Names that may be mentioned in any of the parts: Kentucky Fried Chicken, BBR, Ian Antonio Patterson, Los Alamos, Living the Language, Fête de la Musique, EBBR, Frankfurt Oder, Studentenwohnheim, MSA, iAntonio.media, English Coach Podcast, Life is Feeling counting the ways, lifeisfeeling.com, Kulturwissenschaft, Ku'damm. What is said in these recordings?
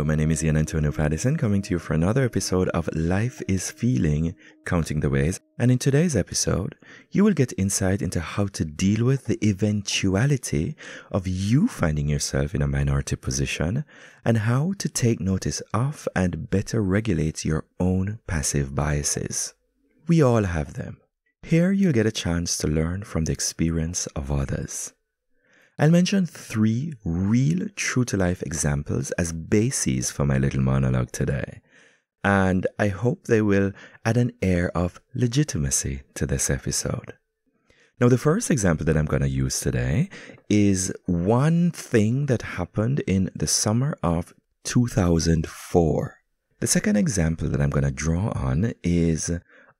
Hello, my name is Ian Antonio Patterson, coming to you for another episode of Life is Feeling, Counting the Ways. And in today's episode, you will get insight into how to deal with the eventuality of you finding yourself in a minority position and how to take notice of and better regulate your own passive biases. We all have them. Here you'll get a chance to learn from the experience of others. I'll mention 3 real true-to-life examples as bases for my little monologue today, and I hope they will add an air of legitimacy to this episode. Now, the first example that I'm going to use today is one thing that happened in the summer of 2004. The second example that I'm going to draw on is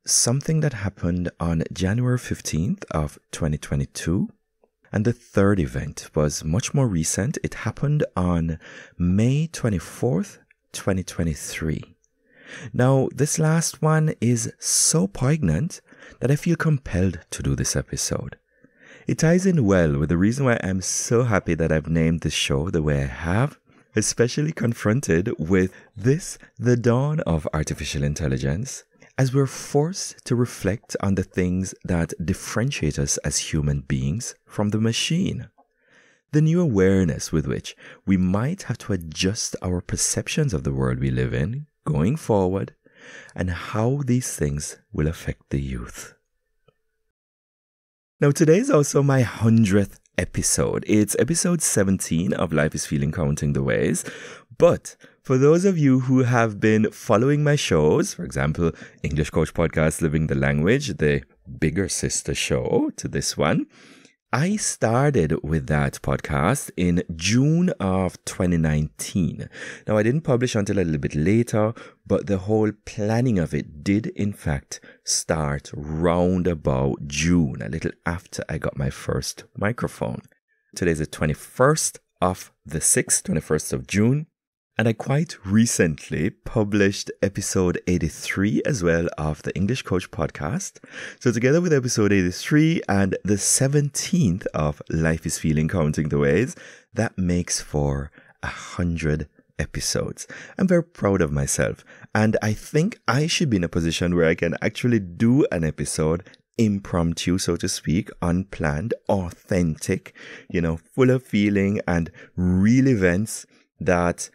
something that happened on January 15th of 2022. And the third event was much more recent. It happened on May 24th, 2023. Now, this last one is so poignant that I feel compelled to do this episode. It ties in well with the reason why I'm so happy that I've named this show the way I have, especially confronted with this, the dawn of artificial intelligence, as we're forced to reflect on the things that differentiate us as human beings from the machine. The new awareness with which we might have to adjust our perceptions of the world we live in going forward and how these things will affect the youth. Now, today is also my 100th episode. It's episode 17 of Life is Feeling Counting the Ways, but for those of you who have been following my shows, for example, English Coach Podcast, Living the Language, the bigger sister show to this one, I started with that podcast in June of 2019. Now, I didn't publish until a little bit later, but the whole planning of it did, in fact, start round about June, a little after I got my first microphone. Today's the 21st of June. And I quite recently published episode 83 as well of the English Coach Podcast. So together with episode 83 and the 17th of Life is Feeling Counting the Ways, that makes for 100 episodes. I'm very proud of myself. And I think I should be in a position where I can actually do an episode impromptu, so to speak, unplanned, authentic, full of feeling and real events that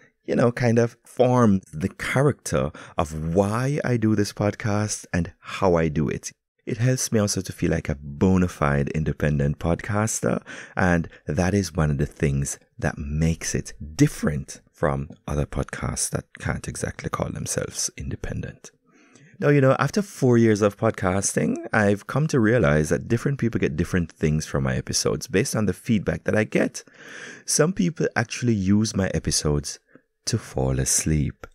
kind of form the character of why I do this podcast and how I do it. It helps me also to feel like a bona fide independent podcaster, and that is one of the things that makes it different from other podcasts that can't exactly call themselves independent. Now, after 4 years of podcasting, I've come to realize that different people get different things from my episodes based on the feedback that I get. Some people actually use my episodes to fall asleep.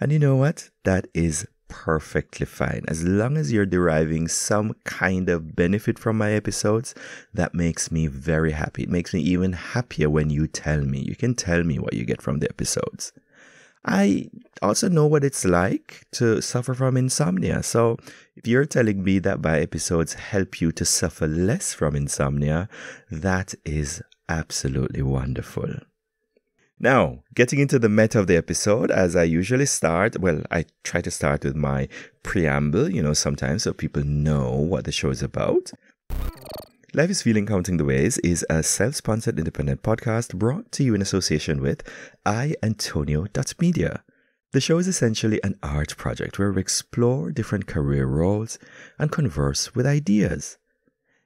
And you know what? That is perfectly fine. As long as you're deriving some kind of benefit from my episodes, that makes me very happy. It makes me even happier when you tell me. You can tell me what you get from the episodes. I also know what it's like to suffer from insomnia. So if you're telling me that my episodes help you to suffer less from insomnia, that is absolutely wonderful. Now, getting into the meta of the episode, as I usually start, I try to start with my preamble, sometimes so people know what the show is about. Life is Feeling Counting the Ways is a self-sponsored independent podcast brought to you in association with iAntonio.media. The show is essentially an art project where we explore different career roles and converse with ideas.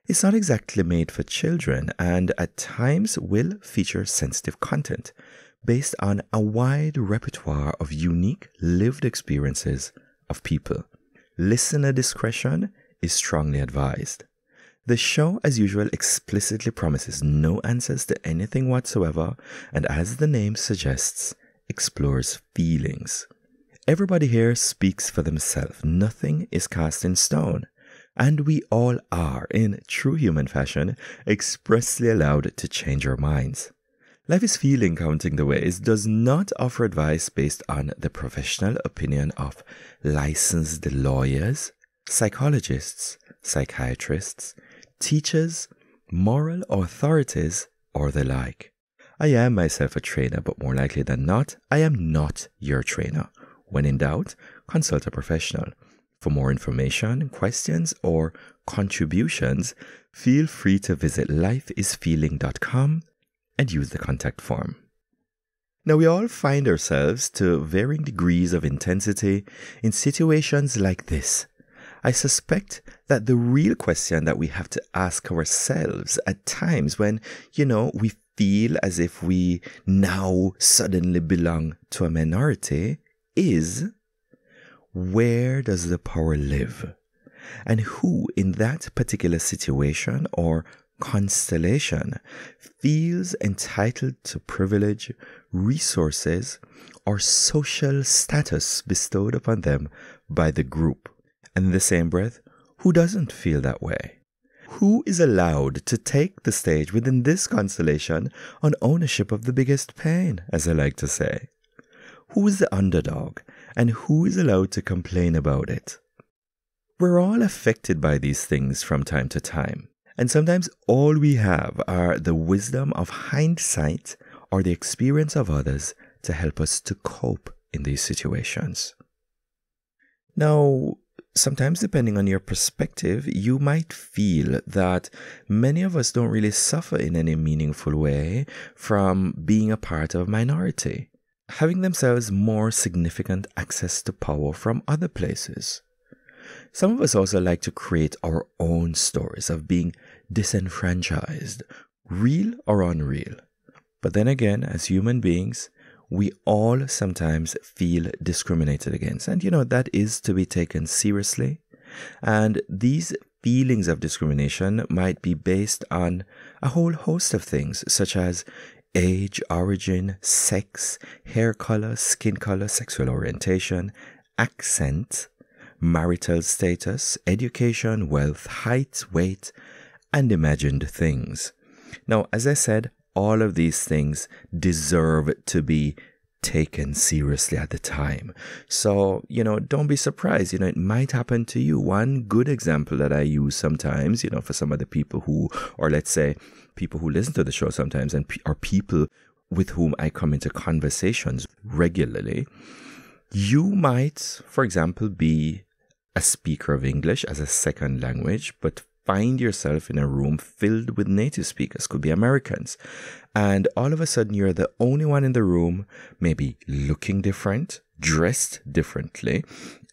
It's not exactly made for children and at times will feature sensitive content based on a wide repertoire of unique lived experiences of people. Listener discretion is strongly advised. The show, as usual, explicitly promises no answers to anything whatsoever and, as the name suggests, explores feelings. Everybody here speaks for themselves. Nothing is cast in stone. And we all are, in true human fashion, expressly allowed to change our minds. Life is Feeling Counting the Ways does not offer advice based on the professional opinion of licensed lawyers, psychologists, psychiatrists, teachers, moral authorities, or the like. I am myself a trainer, but more likely than not, I am not your trainer. When in doubt, consult a professional. For more information, questions, or contributions, feel free to visit lifeisfeeling.com and use the contact form. Now, we all find ourselves to varying degrees of intensity in situations like this. I suspect that the real question that we have to ask ourselves at times when, we feel as if we now suddenly belong to a minority is, where does the power live? And who in that particular situation or constellation feels entitled to privilege, resources, or social status bestowed upon them by the group? And in the same breath, who doesn't feel that way? Who is allowed to take the stage within this constellation on ownership of the biggest pain, as I like to say? Who is the underdog, and who is allowed to complain about it? We're all affected by these things from time to time. And sometimes all we have are the wisdom of hindsight or the experience of others to help us to cope in these situations. Now, sometimes depending on your perspective, you might feel that many of us don't really suffer in any meaningful way from being a part of a minority, having themselves more significant access to power from other places. Some of us also like to create our own stories of being disenfranchised, real or unreal. But then again, as human beings, we all sometimes feel discriminated against. And that is to be taken seriously. And these feelings of discrimination might be based on a whole host of things, such as age, origin, sex, hair color, skin color, sexual orientation, accent, marital status, education, wealth, height, weight, and imagined things. Now, as I said, all of these things deserve to be taken seriously at the time. So, don't be surprised. It might happen to you. One good example that I use sometimes, for some of the people who, or let's say people who listen to the show sometimes and are people with whom I come into conversations regularly. You might, for example, be a speaker of English as a second language, but find yourself in a room filled with native speakers, could be Americans. And all of a sudden, you're the only one in the room, maybe looking different, dressed differently,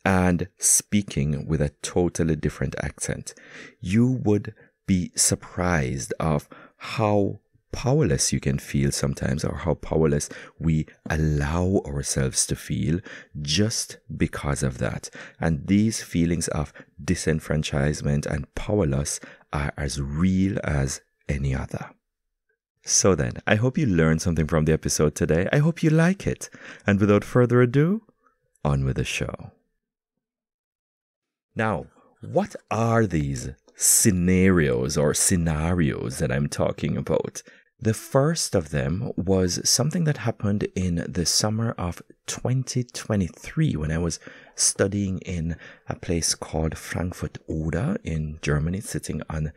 and speaking with a totally different accent. You would be surprised of how powerless you can feel sometimes, or how powerless we allow ourselves to feel just because of that. And these feelings of disenfranchisement and powerless are as real as any other. So then, I hope you learned something from the episode today. I hope you like it. And without further ado, on with the show. Now, what are these scenarios that I'm talking about? The first of them was something that happened in the summer of 2023 when I was studying in a place called Frankfurt Oder in Germany, sitting on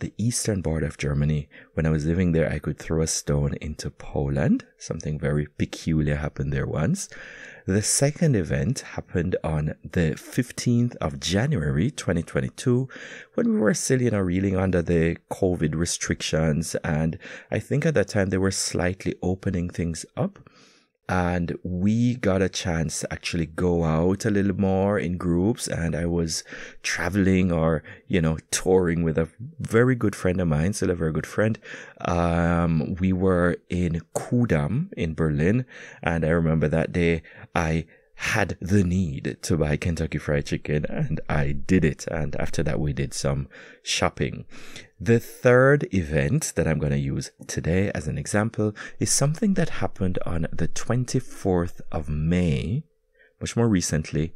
the eastern border of Germany. When I was living there, I could throw a stone into Poland. Something very peculiar happened there once. The second event happened on the 15th of January 2022 when we were still, reeling under the COVID restrictions. And I think at that time they were slightly opening things up. And we got a chance to actually go out a little more in groups. And I was traveling or, touring with a very good friend of mine, still a very good friend. We were in Ku'damm in Berlin. And I remember that day I had the need to buy Kentucky Fried Chicken, and I did it. And after that, we did some shopping. The third event that I'm going to use today as an example is something that happened on the 24th of May, much more recently,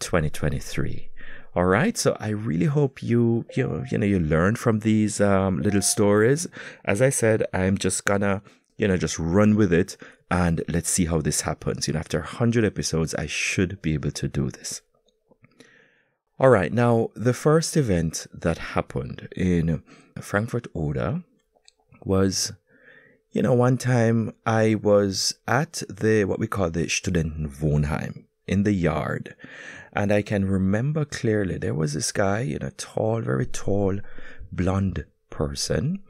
2023. All right, so I really hope you learn from these little stories. As I said, I'm just gonna just run with it. And let's see how this happens. After 100 episodes, I should be able to do this. All right, now, the first event that happened in Frankfurt Oder was, You know, one time I was at the, what we call the Studentenwohnheim, in the yard. And I can remember clearly, there was this guy, you know, tall, very tall, blonde person.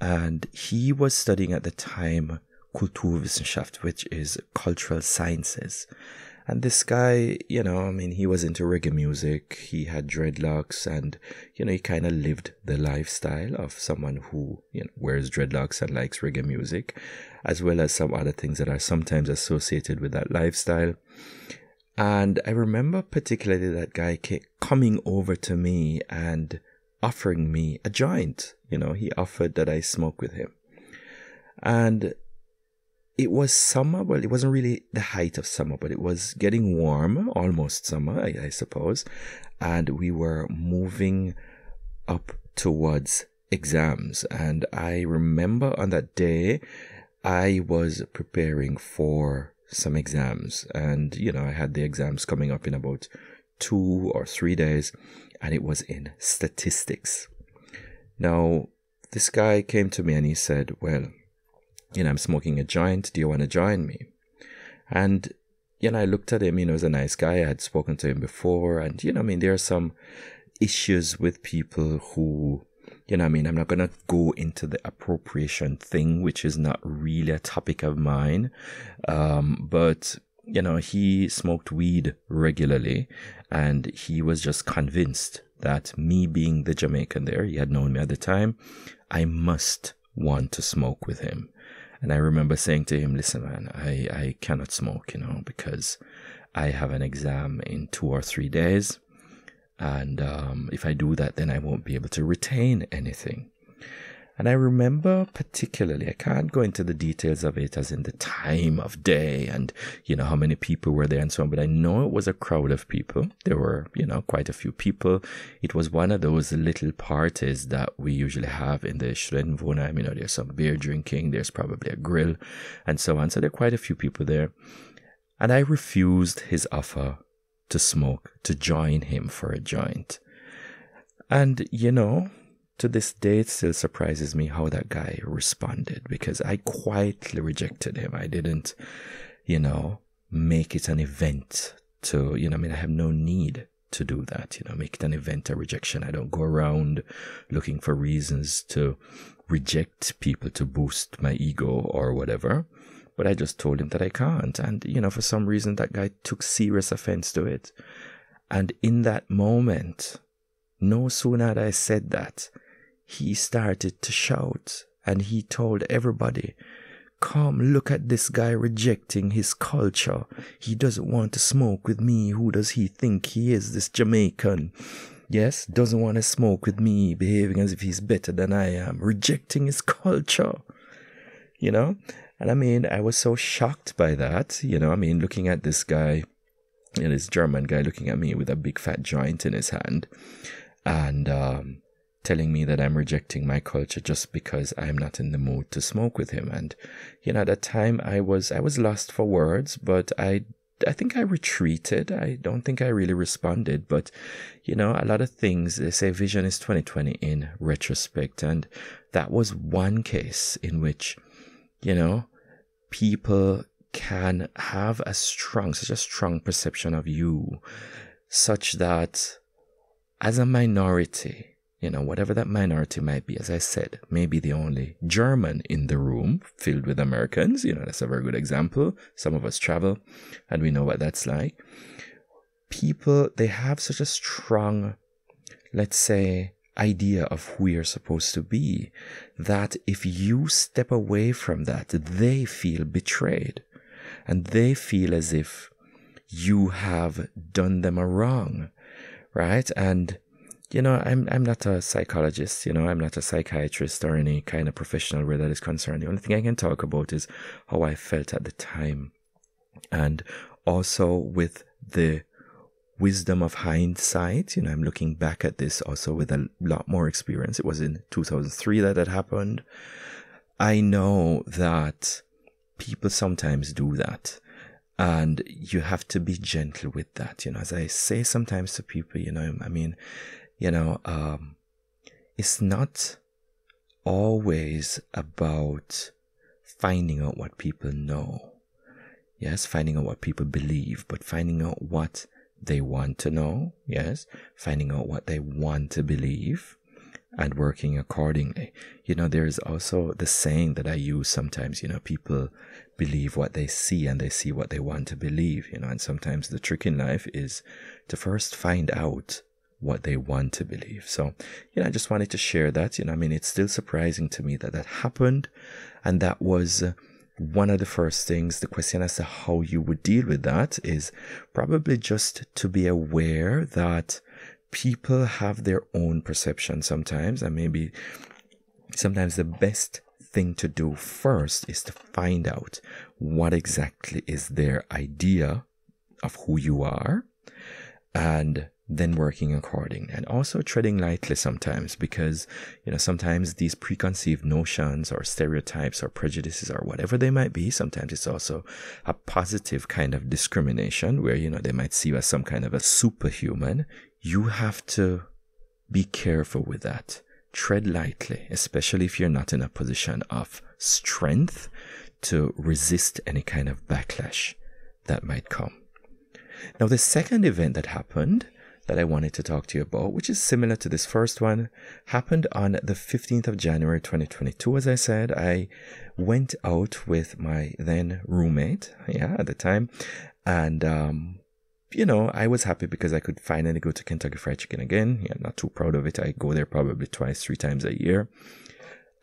And he was studying at the time Kulturwissenschaft, which is cultural sciences. And this guy, you know, I mean, he was into reggae music. He had dreadlocks and, you know, he kind of lived the lifestyle of someone who, you know, wears dreadlocks and likes reggae music, as well as some other things that are sometimes associated with that lifestyle. And I remember particularly that guy coming over to me and offering me a joint. You know, he offered that I smoke with him. And it was summer, well, it wasn't really the height of summer, but it was getting warm, almost summer, I suppose. And we were moving up towards exams. And I remember on that day, I was preparing for some exams. And, you know, I had the exams coming up in about 2 or 3 days. And it was in statistics. Now, this guy came to me and he said, well, you know, I'm smoking a joint. Do you want to join me? And, you know, I looked at him, you know, he was a nice guy. I had spoken to him before. And, you know, I mean, there are some issues with people who, you know, I mean, I'm not going to go into the appropriation thing, which is not really a topic of mine. But, you know, he smoked weed regularly and he was just convinced that me being the Jamaican there, he had known me at the time, I must want to smoke with him. And I remember saying to him, listen, man, I cannot smoke, you know, because I have an exam in 2 or 3 days. And if I do that, then I won't be able to retain anything. And I remember particularly, I can't go into the details of it as in the time of day and, you know, how many people were there and so on. But I know it was a crowd of people. There were, you know, quite a few people. It was one of those little parties that we usually have in the Studentenwohnheim. You know, there's some beer drinking. There's probably a grill and so on. So there are quite a few people there. And I refused his offer to smoke, to join him for a joint. And, you know, to this day, it still surprises me how that guy responded, because I quietly rejected him. I didn't, you know, make it an event to, you know, I mean, I have no need to do that, you know, make it an event of rejection. I don't go around looking for reasons to reject people to boost my ego or whatever. But I just told him that I can't. And, you know, for some reason, that guy took serious offense to it. And in that moment, no sooner had I said that, he started to shout, and he told everybody, come look at this guy rejecting his culture. He doesn't want to smoke with me. Who does he think he is, this Jamaican? Yes, doesn't want to smoke with me, behaving as if he's better than I am, rejecting his culture, you know? And I mean, I was so shocked by that, you know, I mean, looking at this guy, you know, this German guy looking at me with a big fat joint in his hand and telling me that I'm rejecting my culture just because I'm not in the mood to smoke with him. And, you know, at that time I was lost for words, but I think I retreated. I don't think I really responded, but, you know, a lot of things, they say vision is 20/20 in retrospect. And that was one case in which, you know, people can have a strong, such a strong perception of you, such that as a minority, you know, whatever that minority might be, as I said, maybe the only German in the room filled with Americans, you know, that's a very good example. Some of us travel and we know what that's like. People, they have such a strong, let's say, idea of who you're supposed to be, that if you step away from that, they feel betrayed and they feel as if you have done them a wrong, right? And you know, I'm not a psychologist, you know, I'm not a psychiatrist or any kind of professional where that is concerned. The only thing I can talk about is how I felt at the time. And also with the wisdom of hindsight, you know, I'm looking back at this also with a lot more experience. It was in 2003 that that happened. I know that people sometimes do that. And you have to be gentle with that. You know, as I say sometimes to people, you know, I mean, you know, it's not always about finding out what people know. Yes, finding out what people believe, but finding out what they want to know. Yes, finding out what they want to believe and working accordingly. You know, there is also the saying that I use sometimes, you know, people believe what they see and they see what they want to believe, you know, and sometimes the trick in life is to first find out what they want to believe. So, you know, I just wanted to share that. You know, I mean, it's still surprising to me that that happened, and that was one of the first things. The question as to how you would deal with that is probably just to be aware that people have their own perception sometimes, and maybe sometimes the best thing to do first is to find out what exactly is their idea of who you are, and then working accordingly, and also treading lightly sometimes, because, you know, sometimes these preconceived notions or stereotypes or prejudices or whatever they might be, sometimes it's also a positive kind of discrimination where, you know, they might see you as some kind of a superhuman. You have to be careful with that. Tread lightly, especially if you're not in a position of strength to resist any kind of backlash that might come. Now, the second event that happened that I wanted to talk to you about, which is similar to this first one, happened on the 15th of January 2022. As I said, I went out with my then roommate, at the time, and you know, I was happy because I could finally go to Kentucky Fried Chicken again. Yeah, not too proud of it. I go there probably twice, three times a year,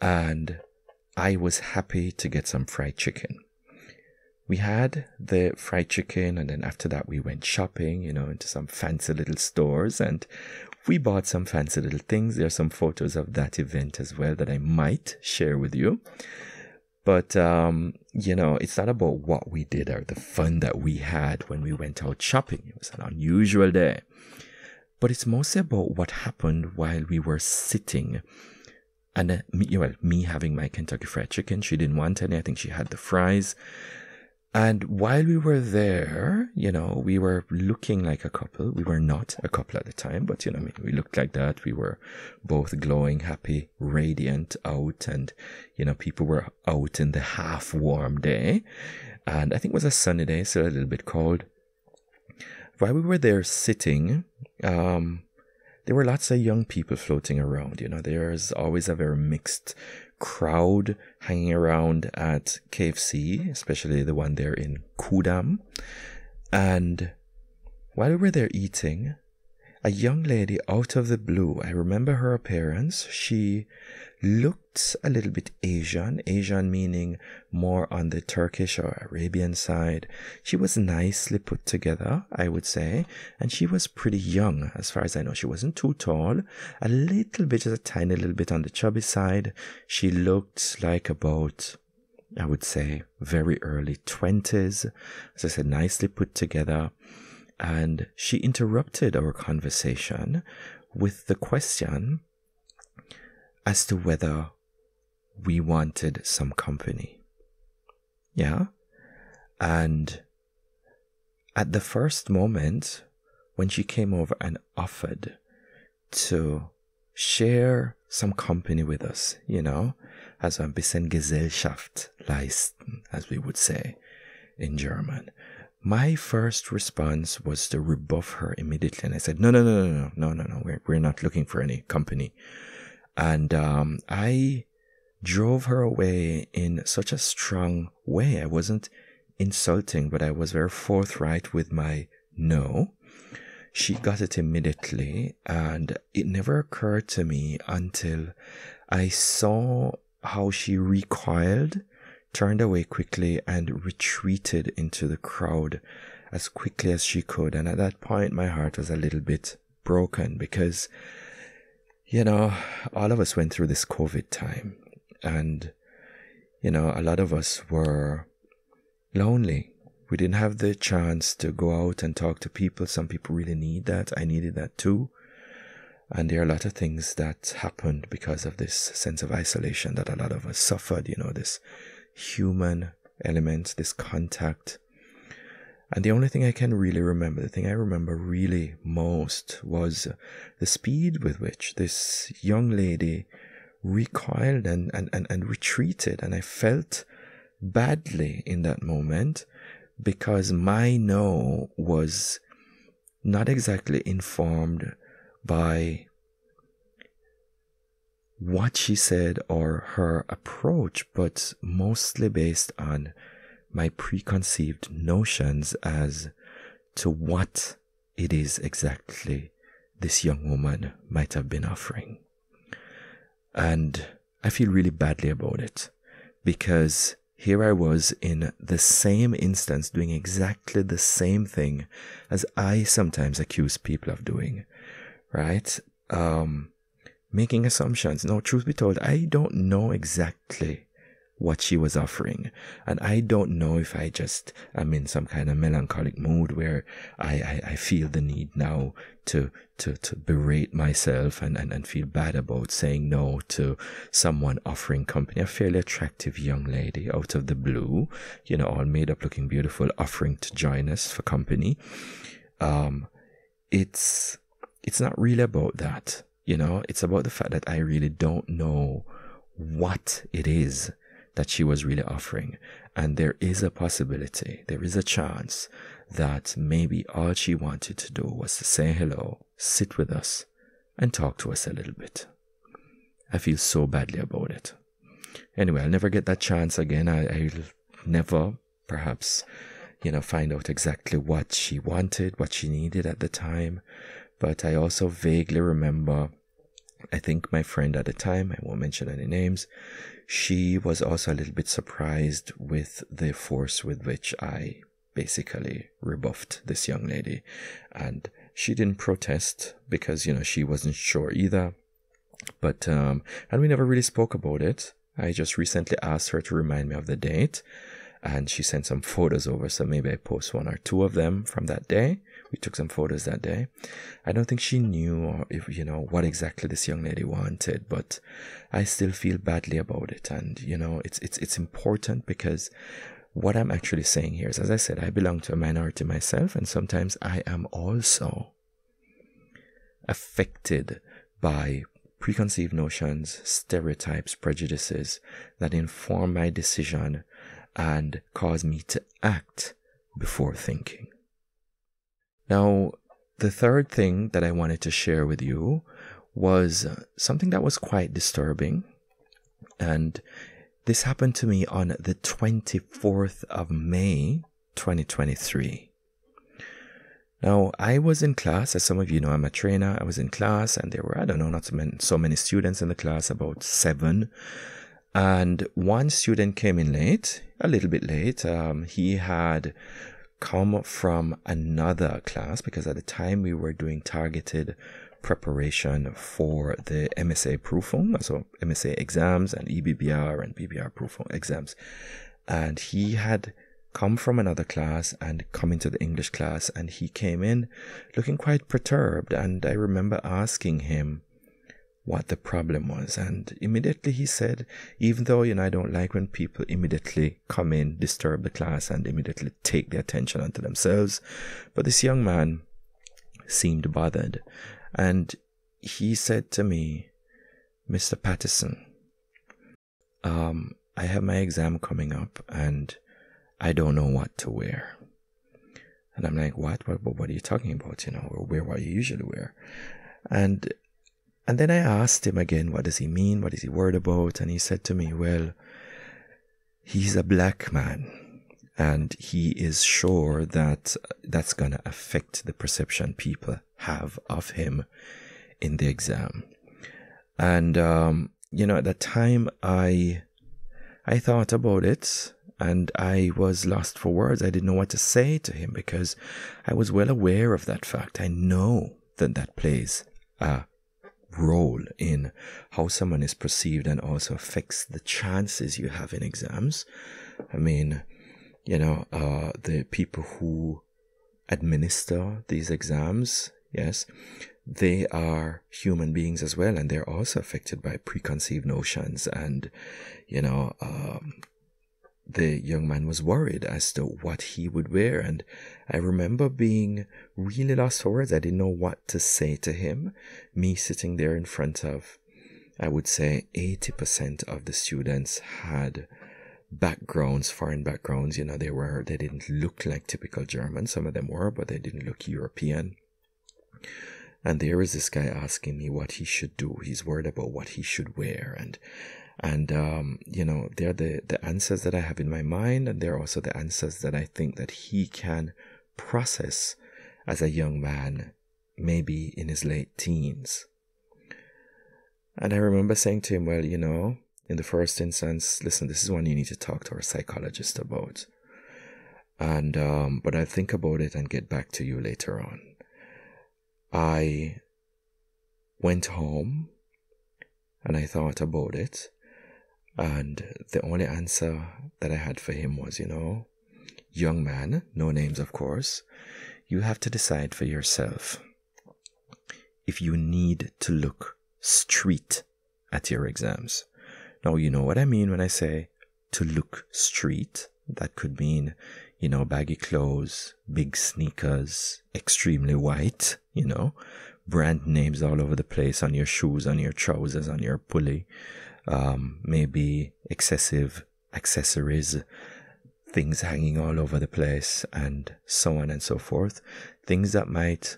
and I was happy to get some fried chicken. We had the fried chicken, and then after that we went shopping, you know, into some fancy little stores, and we bought some fancy little things. There are some photos of that event as well that I might share with you. But, you know, it's not about what we did or the fun that we had when we went out shopping. It was an unusual day. But it's mostly about what happened while we were sitting. And me having my Kentucky Fried Chicken, she didn't want any. I think she had the fries. And while we were there, you know, we were looking like a couple. We were not a couple at the time, but, you know, I mean, we looked like that. We were both glowing, happy, radiant out. And, you know, people were out in the half warm day. And I think it was a sunny day, so a little bit cold. While we were there sitting, there were lots of young people floating around. You know, there's always a very mixed crowd hanging around at KFC, especially the one there in Ku'damm. And while we were there eating, a young lady out of the blue, I remember her appearance, she looked a little bit Asian, Asian meaning more on the Turkish or Arabian side. She was nicely put together, I would say, and she was pretty young as far as I know. She wasn't too tall, a little bit, just a tiny little bit on the chubby side. She looked like about, I would say, very early 20s, as I said, nicely put together. And she interrupted our conversation with the question as to whether we wanted some company. Yeah? And at the first moment, when she came over and offered to share some company with us, you know, also ein bisschen Gesellschaft leisten, as we would say in German. My first response was to rebuff her immediately, and I said, no, we're not looking for any company. And I drove her away in such a strong way. I wasn't insulting, but I was very forthright with my no. She got it immediately, and it never occurred to me until I saw how she recoiled, turned away quickly, and retreated into the crowd as quickly as she could. And at that point, my heart was a little bit broken because, you know, all of us went through this COVID time, and, you know, a lot of us were lonely. We didn't have the chance to go out and talk to people. Some people really need that. I needed that too. And there are a lot of things that happened because of this sense of isolation that a lot of us suffered, you know, this human element, this contact. And the only thing I can really remember, the thing I remember really most, was the speed with which this young lady recoiled and retreated. And I felt badly in that moment because my no was not exactly informed by what she said or her approach, but mostly based on my preconceived notions as to what it is exactly this young woman might have been offering. And I feel really badly about it because here I was in the same instance doing exactly the same thing as I sometimes accuse people of doing, right? Making assumptions. No, truth be told, I don't know exactly what she was offering. And I don't know if I just am in some kind of melancholic mood where I feel the need now to berate myself and feel bad about saying no to someone offering company, a fairly attractive young lady out of the blue, you know, all made up looking beautiful, offering to join us for company. It's not really about that. You know, it's about the fact that I really don't know what it is that she was really offering. And there is a possibility, there is a chance that maybe all she wanted to do was to say hello, sit with us, and talk to us a little bit. I feel so badly about it. Anyway, I'll never get that chance again. I'll never, perhaps, you know, find out exactly what she wanted, what she needed at the time. But I also vaguely remember, I think my friend at the time, I won't mention any names, she was also a little bit surprised with the force with which I basically rebuffed this young lady. And she didn't protest because, you know, she wasn't sure either. But, and we never really spoke about it. I just recently asked her to remind me of the date. And she sent some photos over, so maybe I post one or two of them from that day. We took some photos that day. I don't think she knew, or if you know, what exactly this young lady wanted, but I still feel badly about it. And you know, it's important because what I'm actually saying here is, as I said, I belong to a minority myself, and sometimes I am also affected by preconceived notions, stereotypes, prejudices that inform my decision and cause me to act before thinking. Now, the third thing that I wanted to share with you was something that was quite disturbing. And this happened to me on the 24th of May, 2023. Now, I was in class, as some of you know, I'm a trainer. I was in class and there were, I don't know, not so many students in the class, about 7. And one student came in late, a little bit late. He had come from another class because at the time we were doing targeted preparation for the MSA Prüfung, so MSA exams and EBBR and BBR Prüfung exams. And he had come from another class and come into the English class, and he came in looking quite perturbed. And I remember asking him what the problem was, and immediately he said, even though, you know, I don't like when people immediately come in, disturb the class, and immediately take their attention onto themselves, but this young man seemed bothered. And he said to me, Mr. Patterson, I have my exam coming up and I don't know what to wear. And I'm like, what are you talking about? You know, or wear what you usually wear. And then I asked him again, what does he mean? What is he worried about? And he said to me, well, he's a black man and he is sure that that's going to affect the perception people have of him in the exam. And, you know, at that time I thought about it and I was lost for words. I didn't know what to say to him because I was well aware of that fact. I know that that plays role in how someone is perceived and also affects the chances you have in exams. I mean, you know, the people who administer these exams, yes, they are human beings as well, and they're also affected by preconceived notions. And, you know, the young man was worried as to what he would wear. And I remember being really lost for words. I didn't know what to say to him. Me sitting there in front of, I would say, 80% of the students had backgrounds, foreign backgrounds. You know, they didn't look like typical Germans. Some of them were, but they didn't look European. And there is this guy asking me what he should do. He's worried about what he should wear. And you know, they're the answers that I have in my mind, and they're also the answers that I think that he can process as a young man, maybe in his late teens. And I remember saying to him, well, you know, in the first instance, listen, this is one you need to talk to our psychologist about. And but I'll think about it and get back to you later on. I went home and I thought about it. And the only answer that I had for him was, you know, young man, no names of course, you have to decide for yourself if you need to look street at your exams. Now, you know what I mean when I say to look street. That could mean, you know, baggy clothes, big sneakers, extremely white, you know, brand names all over the place on your shoes, on your trousers, on your pulley, maybe excessive accessories, things hanging all over the place, and so on and so forth. Things that might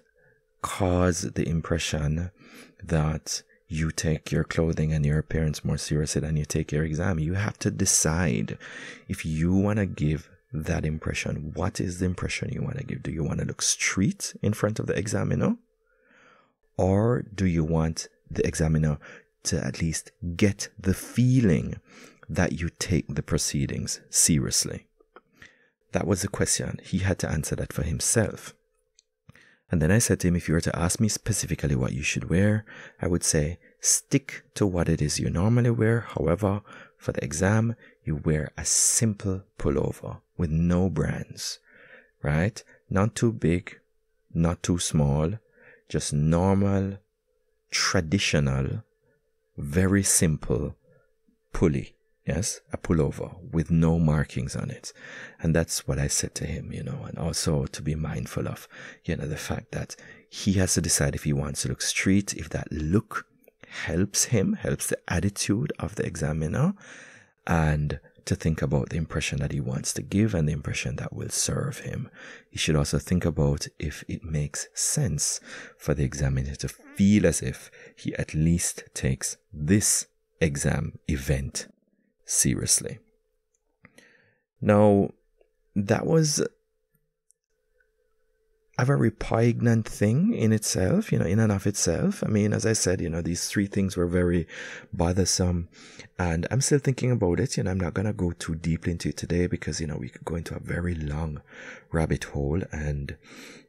cause the impression that you take your clothing and your appearance more seriously than you take your exam. You have to decide if you want to give that impression. What is the impression you want to give? Do you want to look street in front of the examiner? Or do you want the examiner to at least get the feeling that you take the proceedings seriously? That was the question. He had to answer that for himself. And then I said to him, if you were to ask me specifically what you should wear, I would say, stick to what it is you normally wear. However, for the exam, you wear a simple pullover with no brands, right? Not too big, not too small, just normal, traditional, very simple pulley. Yes, a pullover with no markings on it. And that's what I said to him, you know, and also to be mindful of, you know, the fact that he has to decide if he wants to look street, if that look helps him, helps the attitude of the examiner, and to think about the impression that he wants to give and the impression that will serve him. He should also think about if it makes sense for the examiner to feel as if he at least takes this exam event seriously. Now, that was a very poignant thing in itself, you know, in and of itself. I mean, as I said, you know, these three things were very bothersome, and I'm still thinking about it. You know, I'm not going to go too deeply into it today because, you know, we could go into a very long rabbit hole. And,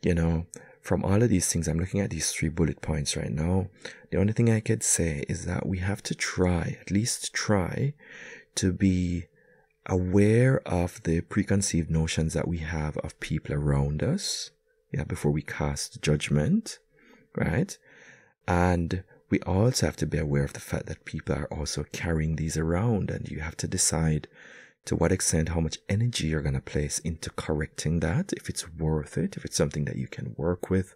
you know, from all of these things, I'm looking at these three bullet points right now. The only thing I could say is that we have to try, at least try, to be aware of the preconceived notions that we have of people around us, yeah, before we cast judgment, right? And we also have to be aware of the fact that people are also carrying these around, and you have to decide to what extent, how much energy you're going to place into correcting that, if it's worth it, if it's something that you can work with,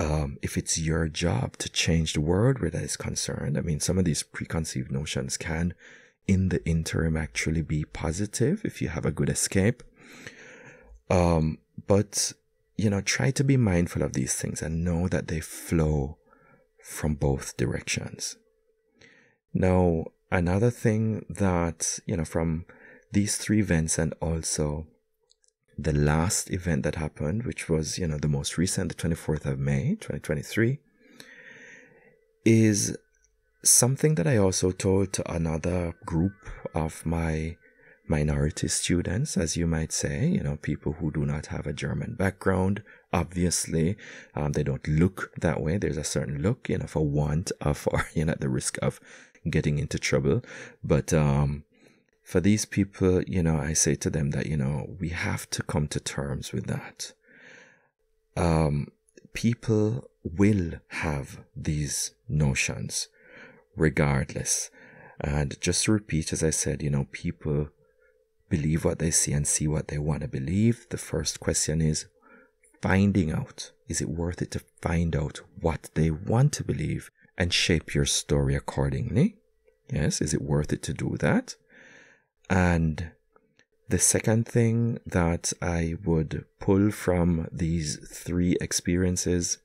if it's your job to change the world where that is concerned. I mean, some of these preconceived notions can, in the interim, actually be positive if you have a good escape. But, you know, try to be mindful of these things and know that they flow from both directions. Now, another thing that, you know, from these three events and also the last event that happened, which was, you know, the most recent, the 24th of May, 2023, is something that I also told to another group of my minority students, as you might say, you know, people who do not have a German background. Obviously, they don't look that way. There's a certain look, you know, for want of, or, you know, at the risk of getting into trouble. But, for these people, you know, I say to them that, you know, we have to come to terms with that. People will have these notions regardless. And just to repeat, as I said, you know, people believe what they see and see what they want to believe. The first question is finding out, is it worth it to find out what they want to believe and shape your story accordingly? Yes, is it worth it to do that? And The second thing that I would pull from these three experiences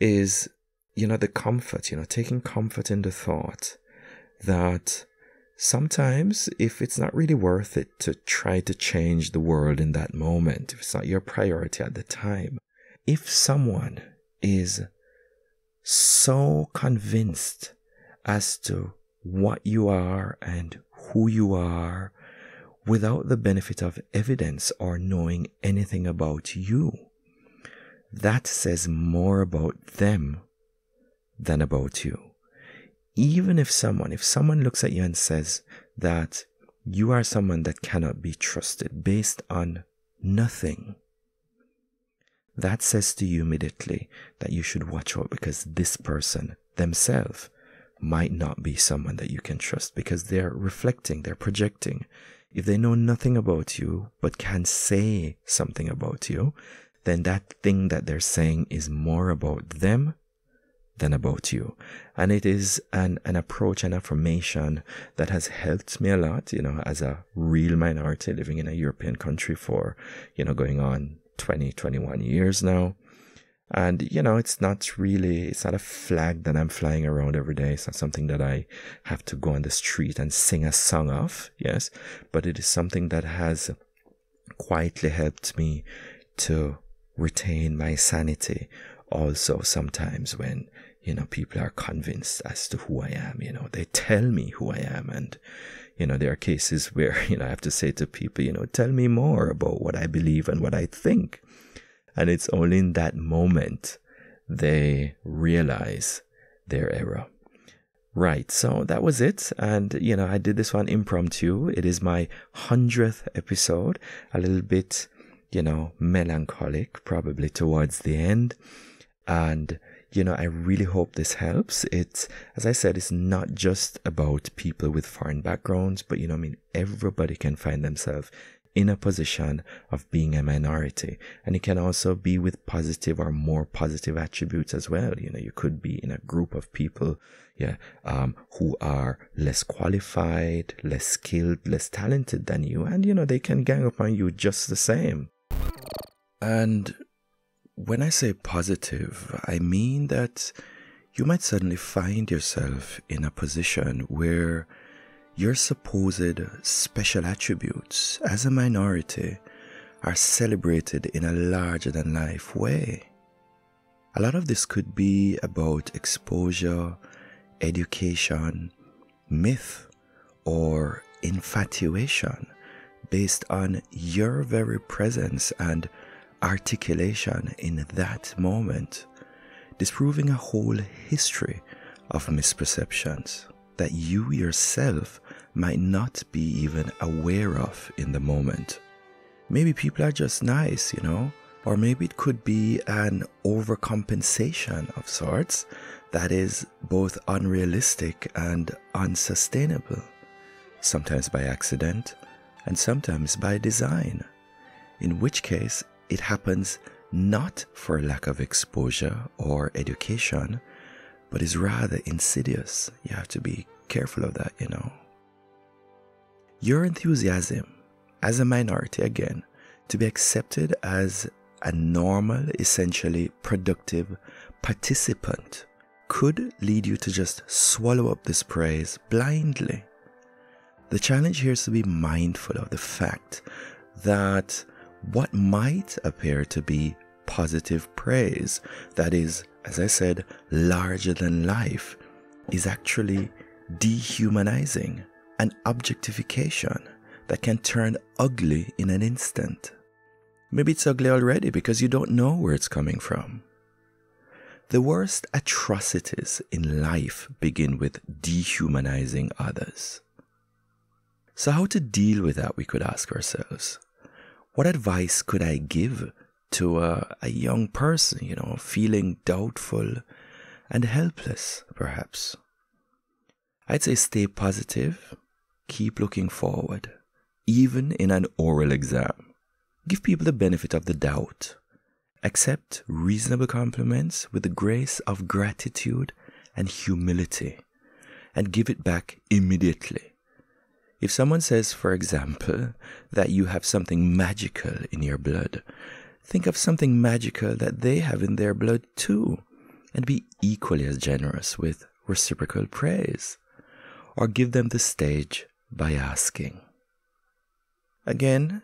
is, the comfort, taking comfort in the thought that sometimes if it's not really worth it to try to change the world in that moment, if it's not your priority at the time, if someone is so convinced as to what you are and who you are without the benefit of evidence or knowing anything about you, that says more about them than about you. Even if someone looks at you and says that you are someone that cannot be trusted based on nothing, that says to you immediately that you should watch out, because this person themselves might not be someone that you can trust, because they're reflecting, they're projecting. If they know nothing about you but can say something about you, then that thing that they're saying is more about them than about you. And it is an approach and affirmation that has helped me a lot, as a real minority living in a European country for, going on 20, 21 years now. And, it's not a flag that I'm flying around every day. It's not something that I have to go on the street and sing a song of, yes. But it is something that has quietly helped me to retain my sanity also sometimes when, people are convinced as to who I am. They tell me who I am. And, there are cases where, I have to say to people, tell me more about what I believe and what I think. And it's only in that moment they realize their error. Right, so that was it. And, I did this one impromptu. It is my 100th episode, a little bit, melancholic probably towards the end. And, I really hope this helps. It's, as I said, it's not just about people with foreign backgrounds, but, everybody can find themselves in a position of being a minority. And it can also be with positive or more positive attributes as well. You could be in a group of people who are less qualified, less skilled, less talented than you. And, they can gang up on you just the same. And when I say positive, I mean that you might suddenly find yourself in a position where your supposed special attributes as a minority are celebrated in a larger-than-life way. A lot of this could be about exposure, education, myth, or infatuation based on your very presence and articulation in that moment, disproving a whole history of misperceptions that you yourself might not be even aware of in the moment. Maybe people are just nice, or maybe it could be an overcompensation of sorts that is both unrealistic and unsustainable, sometimes by accident and sometimes by design, in which case it happens not for lack of exposure or education, but is rather insidious. You have to be careful of that, Your enthusiasm, as a minority again, to be accepted as a normal, essentially productive participant could lead you to just swallow up this praise blindly. The challenge here is to be mindful of the fact that what might appear to be positive praise, that is, as I said, larger than life, is actually dehumanizing, an objectification that can turn ugly in an instant. Maybe it's ugly already because you don't know where it's coming from. The worst atrocities in life begin with dehumanizing others. So how to deal with that, we could ask ourselves. What advice could I give to a young person, feeling doubtful and helpless, perhaps? I'd say stay positive, keep looking forward, even in an oral exam. Give people the benefit of the doubt. Accept reasonable compliments with the grace of gratitude and humility, and give it back immediately. If someone says, for example, that you have something magical in your blood, think of something magical that they have in their blood too, and be equally as generous with reciprocal praise, or give them the stage by asking. Again,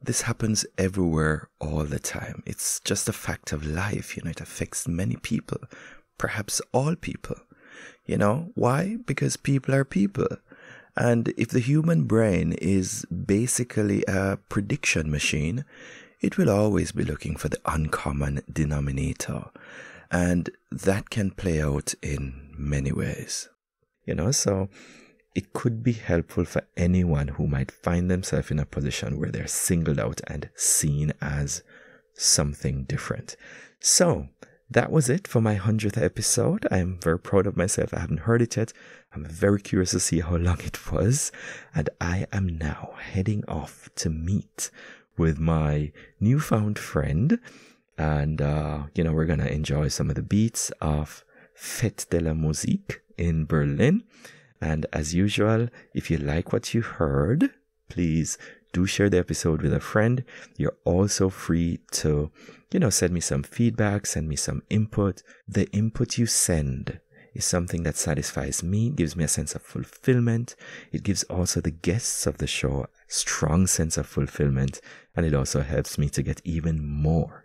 this happens everywhere all the time. It's just a fact of life, it affects many people, perhaps all people. Why? Because people are people. And if the human brain is basically a prediction machine, it will always be looking for the uncommon denominator. And that can play out in many ways. So it could be helpful for anyone who might find themselves in a position where they're singled out and seen as something different. So that was it for my 100th episode. I'm very proud of myself. I haven't heard it yet. I'm very curious to see how long it was. And I am now heading off to meet with my newfound friend. And, we're going to enjoy some of the beats of Fête de la Musique in Berlin. And as usual, if you like what you heard, please do share the episode with a friend. You're also free to, send me some feedback, send me some input. The input you send is something that satisfies me, gives me a sense of fulfillment. It gives also the guests of the show a strong sense of fulfillment. And it also helps me to get even more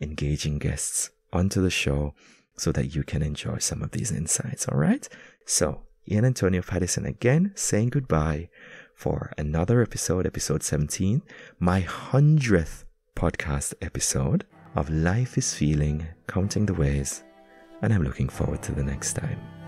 engaging guests onto the show so that you can enjoy some of these insights. All right. So Ian Antonio Patterson again saying goodbye for another episode, episode 17, my 100th podcast episode of Life is Feeling, Counting the Ways, and I'm looking forward to the next time.